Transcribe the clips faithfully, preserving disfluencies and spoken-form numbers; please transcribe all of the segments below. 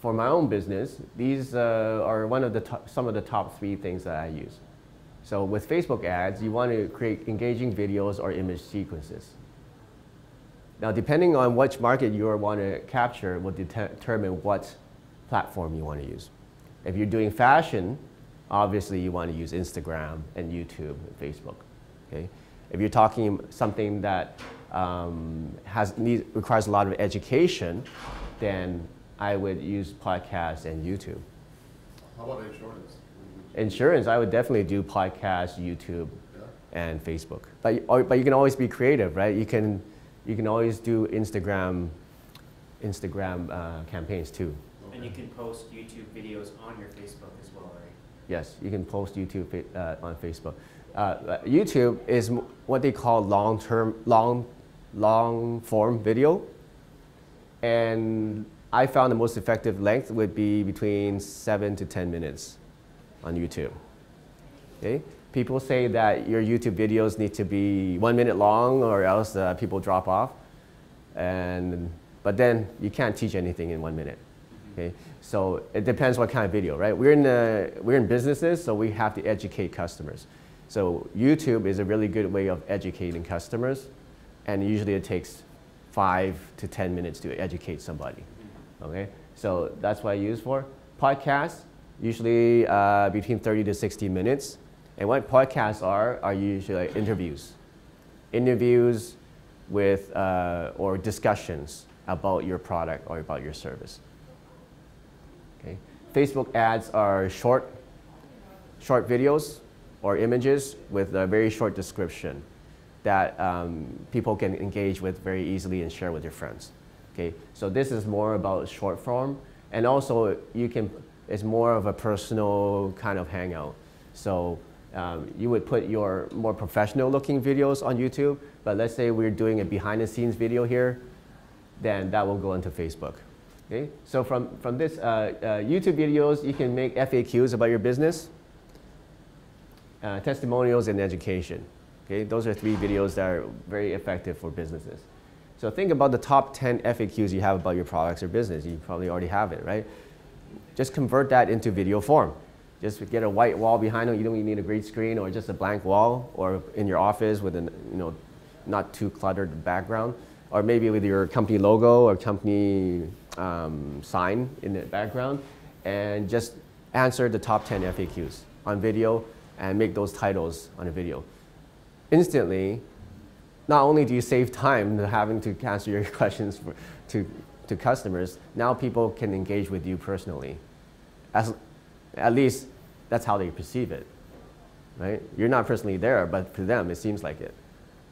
for my own business, these uh, are one of the top, some of the top three things that I use. So with Facebook ads, you want to create engaging videos or image sequences. Now, depending on which market you want to capture will determine what platform you want to use. If you're doing fashion, obviously you want to use Instagram and YouTube and Facebook. Okay? If you're talking something that um, has, needs, requires a lot of education, then I would use podcasts and YouTube. How about insurance? Insurance, I would definitely do podcasts, YouTube, yeah. and Facebook. But, but you can always be creative, right? You can, you can always do Instagram, Instagram uh, campaigns too. And you can post YouTube videos on your Facebook as well, right? Yes, you can post YouTube uh, on Facebook. Uh, YouTube is what they call long-term, long, long-form video, and I found the most effective length would be between seven to ten minutes on YouTube. Okay? People say that your YouTube videos need to be one minute long, or else uh, people drop off, and but then you can't teach anything in one minute. Okay? So it depends what kind of video, right? We're in the, we're in businesses, so we have to educate customers. So YouTube is a really good way of educating customers, and usually it takes five to ten minutes to educate somebody. Okay, so that's what I use for podcasts. Usually uh, between thirty to sixty minutes, and what podcasts are are usually like interviews, interviews with uh, or discussions about your product or about your service. Okay, Facebook ads are short, short videos or images with a very short description that um, people can engage with very easily and share with their friends. Okay, so this is more about short form, and also you can, it's more of a personal kind of hangout. So um, you would put your more professional looking videos on YouTube, but let's say we're doing a behind the scenes video here, then that will go into Facebook. Okay, so from, from this uh, uh, YouTube videos, you can make F A Qs about your business, uh, testimonials, and education. Okay, those are three videos that are very effective for businesses. So think about the top ten F A Qs you have about your products or business. You probably already have it, right? Just convert that into video form. Just get a white wall behind it. You don't need a green screen or just a blank wall, or in your office with an, you know, not too cluttered background, or maybe with your company logo or company um, sign in the background, and just answer the top ten F A Qs on video and make those titles on a video. Instantly, not only do you save time having to answer your questions for, to, to customers, now people can engage with you personally. As, at least that's how they perceive it, right? You're not personally there, but to them it seems like it.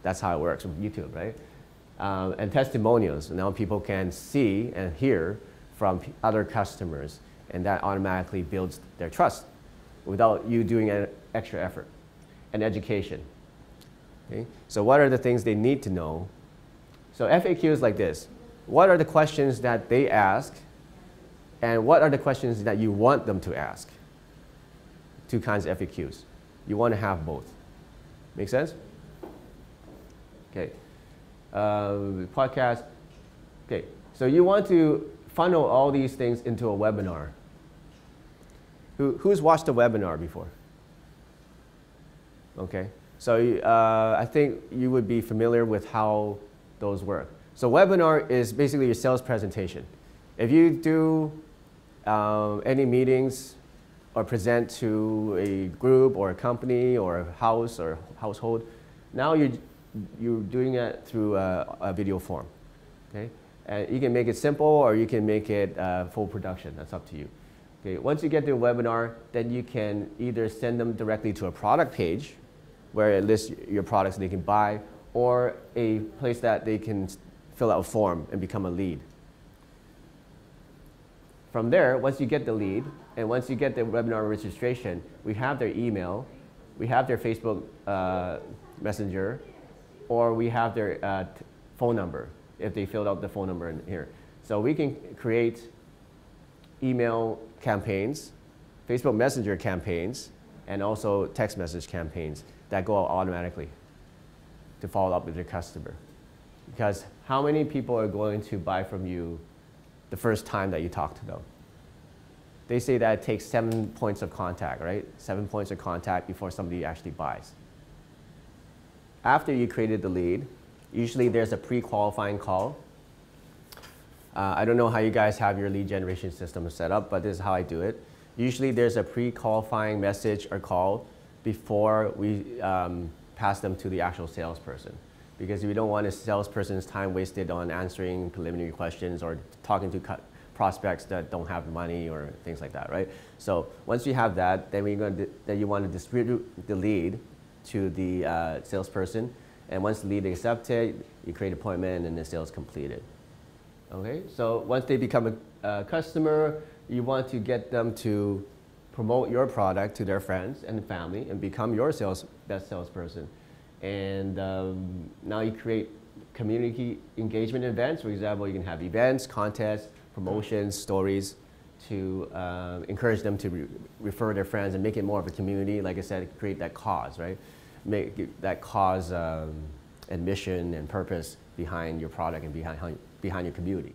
That's how it works with YouTube, right? Um, and testimonials, now people can see and hear from other customers, and that automatically builds their trust without you doing an extra effort. And education. Okay. So what are the things they need to know? So F A Qs like this. What are the questions that they ask, and what are the questions that you want them to ask? Two kinds of F A Qs. You want to have both. Make sense? Okay. Uh, podcast. Okay. So you want to funnel all these things into a webinar. Who, who's watched a webinar before? Okay. So uh, I think you would be familiar with how those work. So webinar is basically your sales presentation. If you do um, any meetings or present to a group or a company or a house or household, now you're, you're doing it through a, a video form. Okay? And you can make it simple, or you can make it uh, full production. That's up to you. Okay? Once you get to a webinar, then you can either send them directly to a product page, where it lists your products they can buy, or a place that they can fill out a form and become a lead. From there, once you get the lead, and once you get the webinar registration, we have their email, we have their Facebook uh, Messenger, or we have their uh, phone number, if they filled out the phone number in here. So we can create email campaigns, Facebook Messenger campaigns, and also text message campaigns that go out automatically to follow up with your customer. Because how many people are going to buy from you the first time that you talk to them? they say that it takes seven points of contact, right? Seven points of contact before somebody actually buys. After you created the lead, usually there's a pre-qualifying call. Uh, I don't know how you guys have your lead generation system set up, but this is how I do it. Usually there's a pre-qualifying message or call before we um, pass them to the actual salesperson, because we don't want a salesperson's time wasted on answering preliminary questions or talking to cut prospects that don't have money or things like that, right? So once you have that, then we're going to then you want to distribute the lead to the uh, salesperson, and once the lead is accepted, you create an appointment and the sale is completed. Okay, so once they become a uh, customer, you want to get them to promote your product to their friends and family and become your sales best salesperson. And um, now you create community engagement events. For example, you can have events, contests, promotions, stories to uh, encourage them to re refer their friends and make it more of a community. Like I said, create that cause, right? Make that cause um, and mission and purpose behind your product and behind, behind your community.